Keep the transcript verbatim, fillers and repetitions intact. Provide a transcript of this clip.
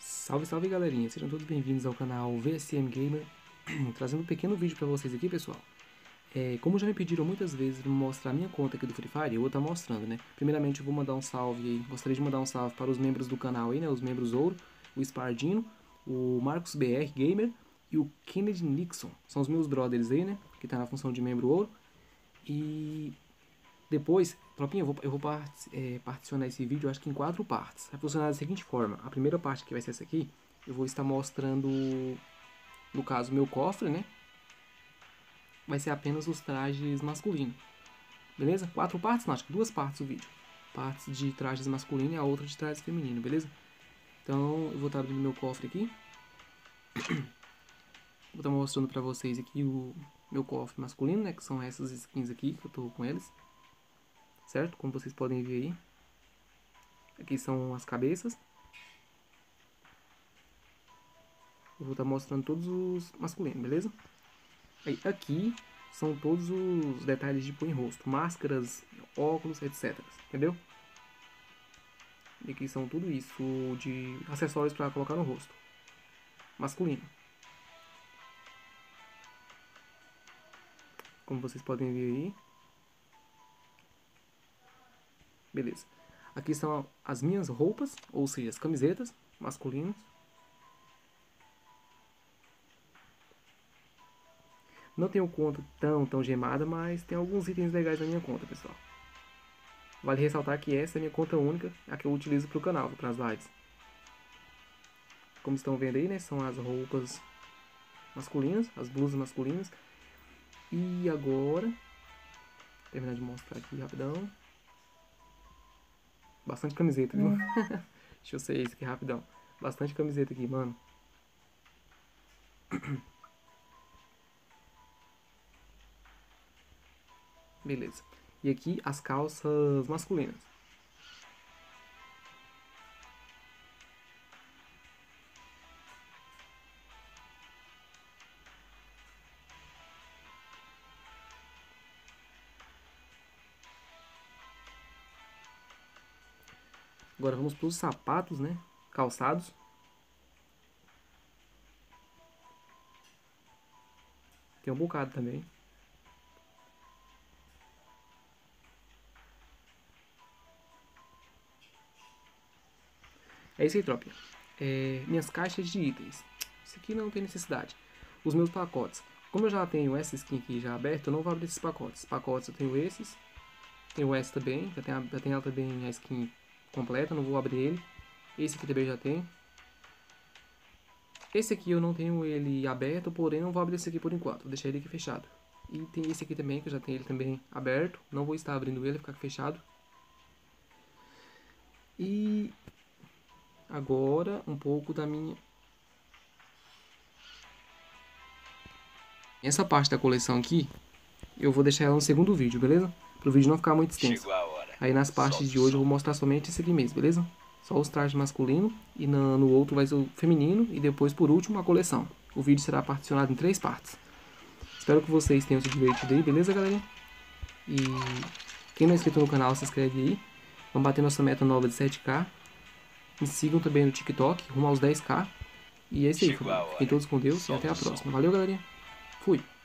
Salve, salve galerinha, sejam todos bem-vindos ao canal V S M Gamer, trazendo um pequeno vídeo pra vocês aqui, pessoal. É, como já me pediram muitas vezes pra mostrar a minha conta aqui do Free Fire, eu vou estar mostrando, né? Primeiramente eu vou mandar um salve aí, gostaria de mandar um salve para os membros do canal aí, né? Os membros ouro, o Spardino, o Marcos B R Gamer e o Kennedy Nixon. São os meus brothers aí, né? Que tá na função de membro ouro. E depois, tropinha, eu vou, eu vou part, é, particionar esse vídeo, acho que em quatro partes. Vai funcionar da seguinte forma. A primeira parte, que vai ser essa aqui, eu vou estar mostrando, no caso, meu cofre, né? Vai ser apenas os trajes masculinos. Beleza? Quatro partes, não, acho que duas partes o vídeo. Partes de trajes masculino e a outra de trajes feminino, beleza? Então, eu vou estar abrindo meu cofre aqui. Vou estar mostrando pra vocês aqui o meu cofre masculino, né? Que são essas skins aqui, que eu tô com eles. Certo? Como vocês podem ver aí. Aqui são as cabeças. Eu vou estar mostrando todos os masculinos, beleza? Aí, aqui são todos os detalhes de pôr em rosto. Máscaras, óculos, etcétera. Entendeu? E aqui são tudo isso de acessórios pra colocar no rosto. Masculino. Como vocês podem ver aí. Beleza. Aqui são as minhas roupas, ou seja, as camisetas masculinas. Não tenho conta tão, tão gemada, mas tem alguns itens legais na minha conta, pessoal. Vale ressaltar que essa é a minha conta única, a que eu utilizo para o canal, para as lives. Como estão vendo aí, né? São as roupas masculinas, as blusas masculinas. E agora, vou terminar de mostrar aqui rapidão. Bastante camiseta, viu? Deixa eu sair isso aqui rapidão. Bastante camiseta aqui, mano. Beleza. E aqui as calças masculinas. Agora vamos para os sapatos, né? Calçados. Tem um bocado também. É isso aí, tropa. É, minhas caixas de itens. Isso aqui não tem necessidade. Os meus pacotes. Como eu já tenho essa skin aqui já aberta, eu não vou abrir esses pacotes. Pacotes eu tenho esses. Tenho essa também. Já tenho, já tenho ela também, a skin completa, não vou abrir ele. Esse aqui também já tem. Esse aqui eu não tenho ele aberto, porém não vou abrir esse aqui por enquanto. Vou deixar ele aqui fechado. E tem esse aqui também, que eu já tenho ele também aberto. Não vou estar abrindo ele, vai ficar fechado. E agora um pouco da minha... Essa parte da coleção aqui, eu vou deixar ela no segundo vídeo, beleza? Para o vídeo não ficar muito extenso. Aí nas partes de hoje eu vou mostrar somente esse aqui mesmo, beleza? Só os trajes masculino e no, no outro vai ser o feminino e depois por último a coleção. O vídeo será particionado em três partes. Espero que vocês tenham se divertido aí, beleza galera? E quem não é inscrito no canal, se inscreve aí. Vamos bater nossa meta nova de sete K. Me sigam também no TikTok, rumo aos dez K. E é isso aí, fiquem todos com Deus e até a próxima. Valeu galerinha, fui!